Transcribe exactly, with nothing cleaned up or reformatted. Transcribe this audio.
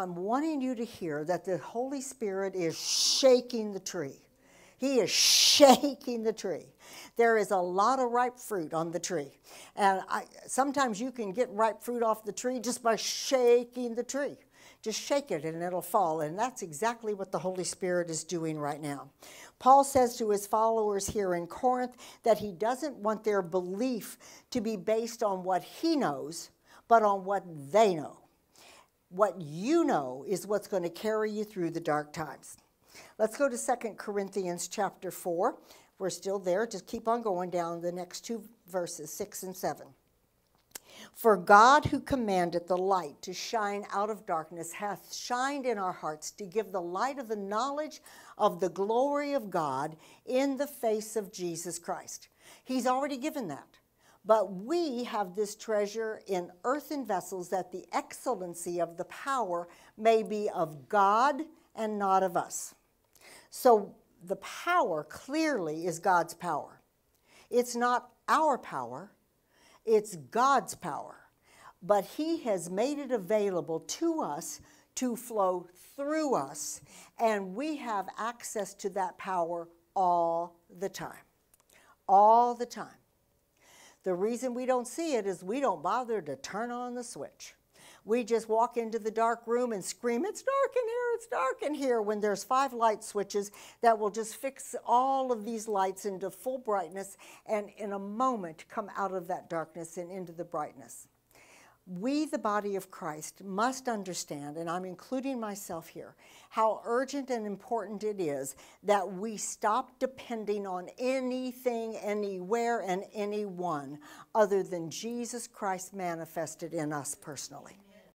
I'm wanting you to hear that the Holy Spirit is shaking the tree. He is shaking the tree. There is a lot of ripe fruit on the tree. And I, sometimes you can get ripe fruit off the tree just by shaking the tree. Just shake it and it'll fall. And that's exactly what the Holy Spirit is doing right now. Paul says to his followers here in Corinth that he doesn't want their belief to be based on what he knows, but on what they know. What you know is what's going to carry you through the dark times. Let's go to Second Corinthians chapter four. We're still there. Just keep on going down the next two verses, six and seven. For God, who commanded the light to shine out of darkness, hath shined in our hearts to give the light of the knowledge of the glory of God in the face of Jesus Christ. He's already given that. But we have this treasure in earthen vessels, that the excellency of the power may be of God and not of us. So the power clearly is God's power. It's not our power, it's God's power. But he has made it available to us to flow through us, and we have access to that power all the time, all the time. The reason we don't see it is we don't bother to turn on the switch. We just walk into the dark room and scream, it's dark in here, it's dark in here, when there's five light switches that will just fix all of these lights into full brightness and in a moment come out of that darkness and into the brightness. We, the body of Christ, must understand, and I'm including myself here, how urgent and important it is that we stop depending on anything, anywhere, and anyone other than Jesus Christ manifested in us personally.